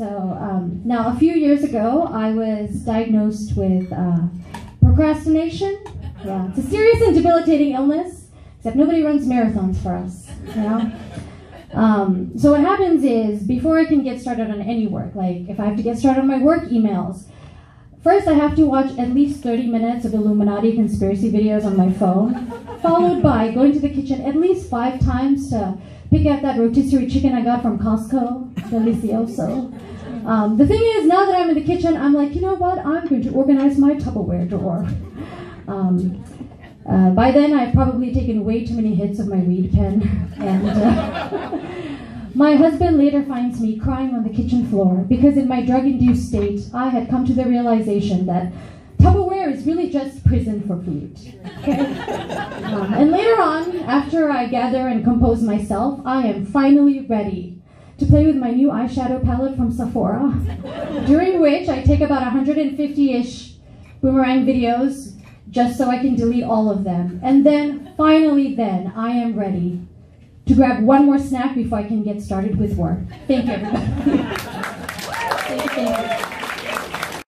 So now, a few years ago, I was diagnosed with procrastination. Yeah, it's a serious and debilitating illness, except nobody runs marathons for us, you know? So what happens is, before I can get started on any work, like if I have to get started on my work emails, first I have to watch at least 30 minutes of Illuminati conspiracy videos on my phone, followed by going to the kitchen at least 5 times to pick out that rotisserie chicken I got from Costco, delicioso. The thing is, now that I'm in the kitchen, I'm like, you know what, I'm going to organize my Tupperware drawer. By then, I've probably taken way too many hits of my weed pen, and my husband later finds me crying on the kitchen floor because in my drug-induced state, I had come to the realization that Tupperware is really just prison for food. Okay? And later on, after I gather and compose myself, I am finally ready to play with my new eyeshadow palette from Sephora, during which I take about 150-ish boomerang videos just so I can delete all of them. And then, finally then, I am ready to grab one more snack before I can get started with work. Thank you, everybody. Thank you.